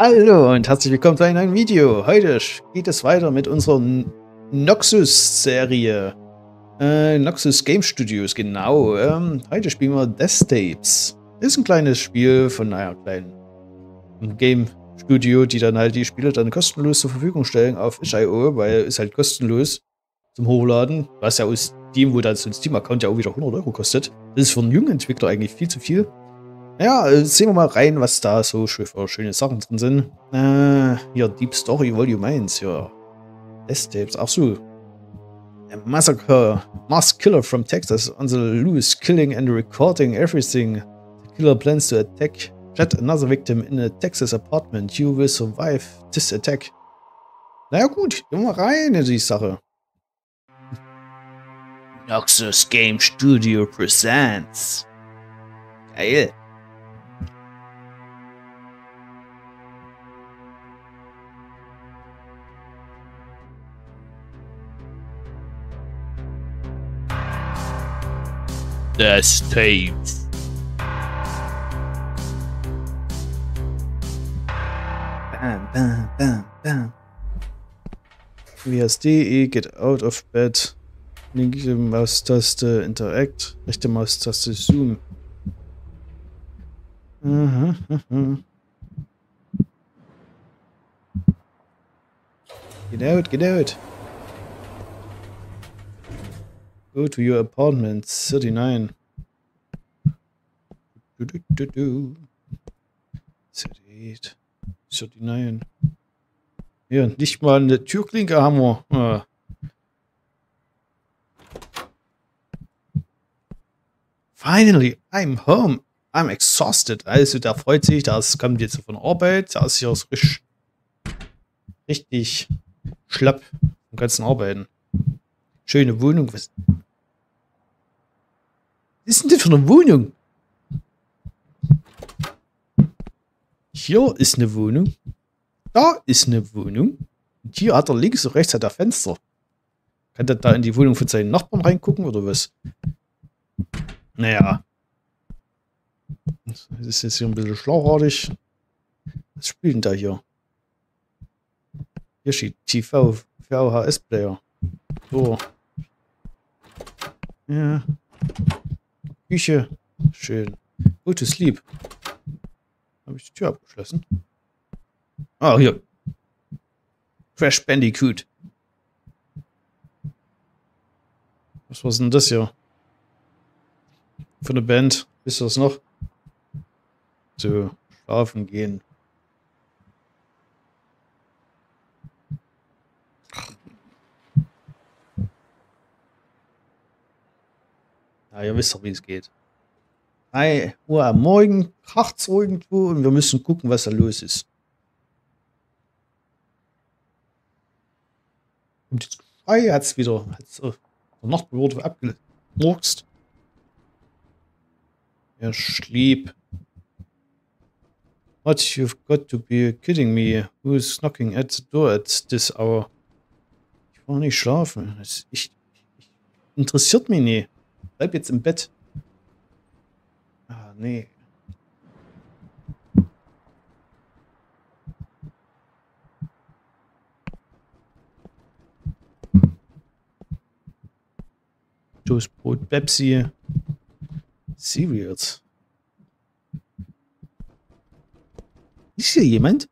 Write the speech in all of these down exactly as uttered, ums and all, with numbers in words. Hallo und herzlich willkommen zu einem neuen Video. Heute geht es weiter mit unserer Noxus-Serie. Äh, Noxus Game Studios, genau. Ähm, heute spielen wir Death Tapes. Ist ein kleines Spiel von einer kleinen Game Studio, die dann halt die Spiele dann kostenlos zur Verfügung stellen auf itch punkt i o, weil es halt kostenlos zum Hochladen, was ja aus Steam, wo dann so ein Steam-Account ja auch wieder hundert Euro kostet. Das ist für einen jungen Entwickler eigentlich viel zu viel. Ja, sehen wir mal rein, was da so für schöne Sachen drin sind. Äh, hier Deep Story Volume eins, ja. Death Tapes, ach so. A massacre, mass killer from Texas on the loose, killing and recording everything. The killer plans to attack yet another victim in a Texas apartment. You will survive this attack. Naja gut, gehen wir mal rein in die Sache. Noxus Game Studio presents. Geil. Death Tapes. Bam, bam, bam, bam. W S D E, get out of bed. Linke Maustaste interact, rechte Maustaste zoom. Aha, aha. Get out, get out. Go to your apartment, thirty-nine. Du, du, du, du. thirty-eight. thirty-nine. Ja, nicht mal eine Türklinke haben wir. Ah. Finally, I'm home. I'm exhausted. Also, da freut sich, das kommt jetzt von Arbeit. Da ist sich auch so richtig, richtig schlapp im ganzen Arbeiten. Schöne Wohnung. Was ist denn das für eine Wohnung? Hier ist eine Wohnung. Da ist eine Wohnung. Und hier hat er links und rechts hat er Fenster. Kann der da in die Wohnung von seinen Nachbarn reingucken oder was? Naja. Das ist jetzt hier ein bisschen schlauchartig. Was spielt denn da hier? Hier steht T V, V H S-Player. So. Ja. Küche. Schön. Go to sleep. Habe ich die Tür abgeschlossen? Ah, hier. Crash Bandicoot. Was war denn das hier? Von der Band. Wisst ihr das noch? So, schlafen gehen. Ja, ihr wisst doch, wie es geht. drei Uhr am Morgen, kracht's irgendwo und wir müssen gucken, was da los ist. Und das Geschrei hat's wieder, hat's äh, der Nachbar wurde abgemurkst. Er schlief. What, you've got to be kidding me. Who's knocking at the door at this hour? Ich war nicht schlafen. Das, ich, ich, interessiert mich nie. Bleib jetzt im Bett. Ah, nee. Toastbrot, Pepsi. Cereals. Ist hier jemand?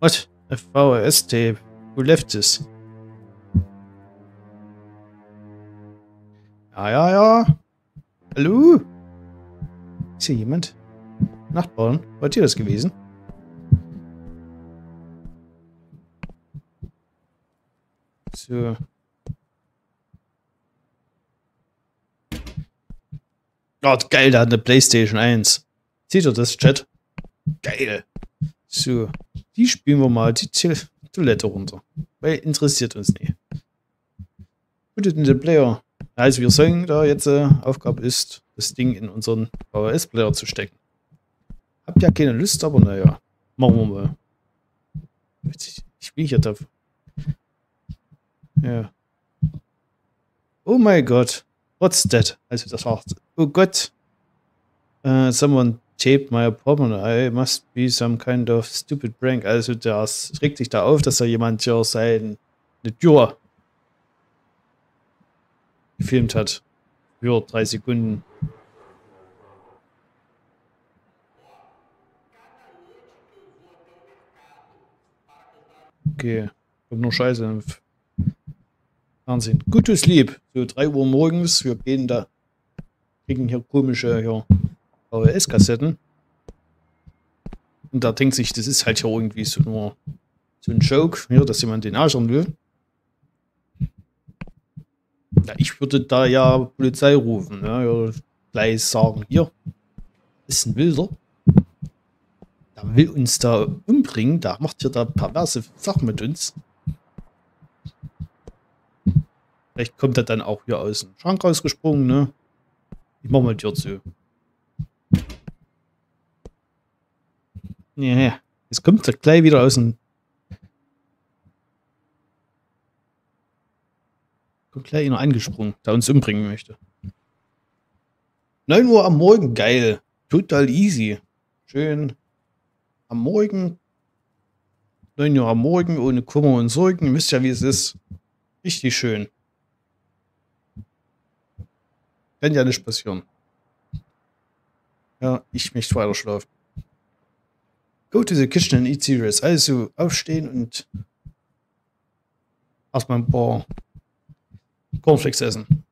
What? A V H S tape. Who left this? Ja, ja, ja. Hallo? Ist hier jemand? Nachbarn? Wart ihr das gewesen? So. Gott, geil, da hat eine Playstation eins. Seht ihr das, Chat? Geil. So. Die spielen wir mal die Toilette runter. Weil interessiert uns nicht. Put it in the player. Also wir sagen, da jetzt äh, Aufgabe ist, das Ding in unseren V H S-Player zu stecken. Hab ja keine Lust, aber naja. Machen wir mal. Ich bin hier da. Ja. Oh mein Gott. What's that? Also das war's. Oh Gott. Uh, someone taped my apartment. I must be some kind of stupid prank. Also das regt sich da auf, dass da jemand ja seine Tür gefilmt hat. Für drei Sekunden. Okay, kommt nur Scheiße im Fernsehen. Good to sleep. So drei Uhr morgens, wir gehen da, kriegen hier komische hier V H S-Kassetten. Und da denkt sich, das ist halt hier irgendwie so nur so ein Joke, hier, dass jemand den arschern will. Ja, ich würde da ja Polizei rufen, ja, gleich sagen, hier ist ein Wilder. Da will uns da umbringen, da macht ihr da perverse Sachen mit uns. Vielleicht kommt er dann auch hier aus dem Schrank rausgesprungen, ne? Ich mach mal die Tür zu. Ja, ja. Jetzt kommt er gleich wieder aus dem... Kommt gleich einer angesprungen, der uns umbringen möchte. neun Uhr am Morgen, geil. Total easy. Schön. Am Morgen, neun Uhr am Morgen, ohne Kummer und Sorgen. Ihr wisst ja, wie es ist. Richtig schön. Kann ja nicht passieren. Ja, ich möchte weiter schlafen. Go to the kitchen and eat cereals. Also aufstehen und erstmal ein paar Cornflakes essen.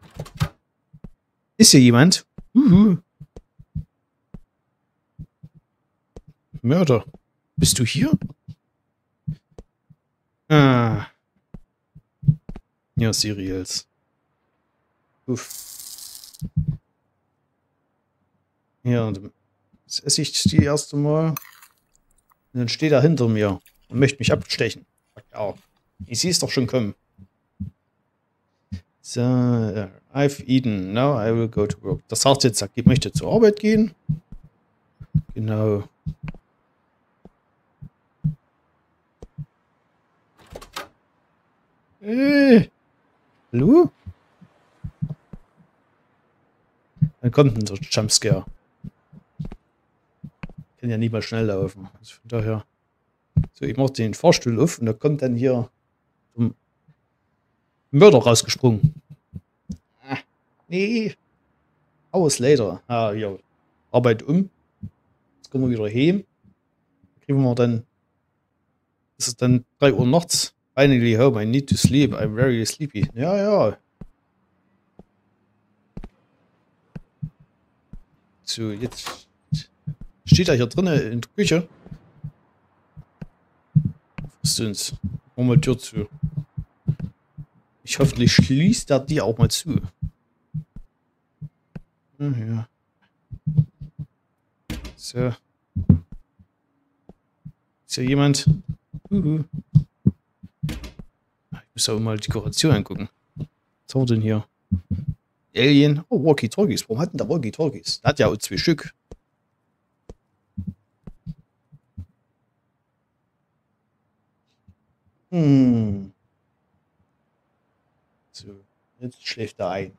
Ist hier jemand? Mhm. Mörder, bist du hier? Ah. Ja, Serials. Uff. Ja, jetzt esse ich die erste Mal. Und dann steht er hinter mir und möchte mich abstechen. Ja, ich sehe es doch schon kommen. So, I've eaten. Now I will go to work. Das heißt jetzt, ich möchte zur Arbeit gehen. Genau. Äh, hallo? Dann kommt ein Jumpscare. Ich kann ja nicht mal schnell laufen. Also von daher. So, ich mache den Fahrstuhl auf und da kommt dann hier ein Mörder rausgesprungen. Ah, nee. Hours later. Ah, ja. Arbeit um. Jetzt kommen wir wieder heim. Kriegen wir dann. Ist es dann drei Uhr nachts? Finally home, I need to sleep, I'm very sleepy. Ja, ja. So, jetzt steht er hier drinnen in der Küche. Was sind's? Mach mal die Tür zu. Ich hoffentlich schließt er die auch mal zu. Ja. So. Ist hier jemand? Uhu. Ich muss aber mal die Dekoration angucken. Was haben wir denn hier? Alien. Oh, Walkie-Talkies. Warum hatten da Walkie-Talkies? Hat ja auch zwei Stück. Hm. So, jetzt schläft er ein.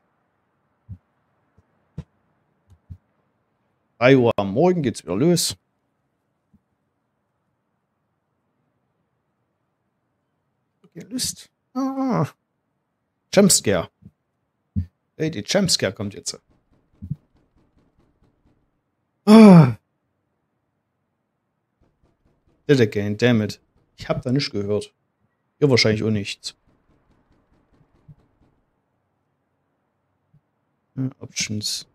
drei Uhr am Morgen geht's wieder los. Ihr Lust. Ah. Jumpscare. Hey, die Jumpscare kommt jetzt. Ah. Did again, damn it. Ich hab da nichts gehört. Ihr wahrscheinlich auch nichts. Options.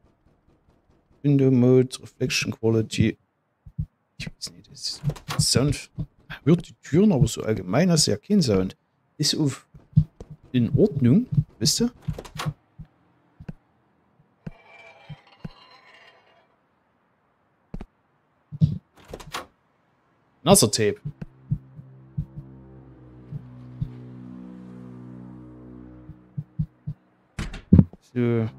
Window Mode, Reflection Quality. Ich weiß nicht, das ist Sound. Hört die Türen, aber so allgemein hast du ja keinen Sound. Ist auf in Ordnung, wisst ihr? Another Tape. So.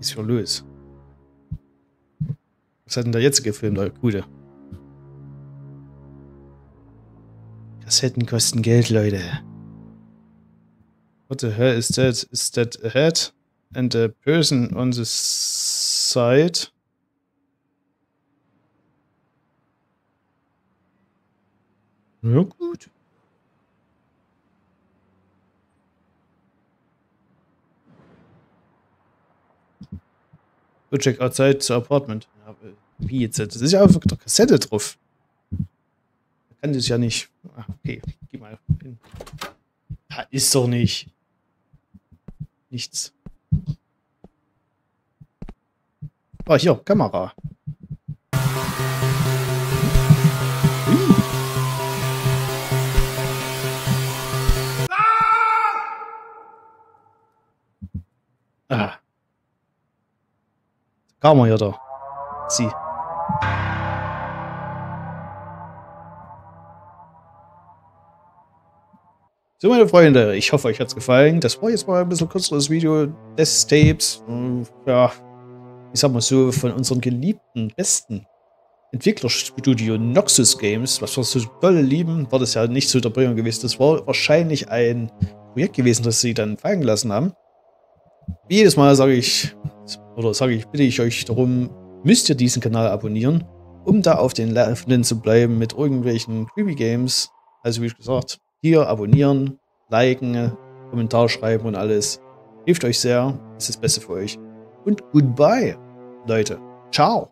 Ist ja los. Was hat denn da jetzt gefilmt, der Gute? Kassetten kosten Geld, Leute. What the hell is that? Is that a head and a person on the side? Ja, gut. So, check outside to apartment. Ja, wie jetzt? Das ist ja einfach eine Kassette drauf. Da kann das ja nicht. Ah, okay, geh mal hin. Da ist doch nicht. Nichts. Ah, hier, Kamera. Ah. Kam er ja da. Sie. So, meine Freunde, ich hoffe, euch hat's gefallen. Das war jetzt mal ein bisschen kürzeres Video. Death Tapes. Ja, ich sag mal so, von unserem geliebten, besten Entwicklerstudio Noxus Games, was wir so dolle lieben, war das ja nicht zur Unterbringung gewesen. Das war wahrscheinlich ein Projekt gewesen, das sie dann fallen gelassen haben. Jedes Mal sage ich, oder sage ich, bitte ich euch darum, müsst ihr diesen Kanal abonnieren, um da auf den Laufenden zu bleiben mit irgendwelchen Creepy Games. Also wie gesagt, hier abonnieren, liken, Kommentar schreiben und alles. Hilft euch sehr, ist das Beste für euch. Und goodbye, Leute. Ciao.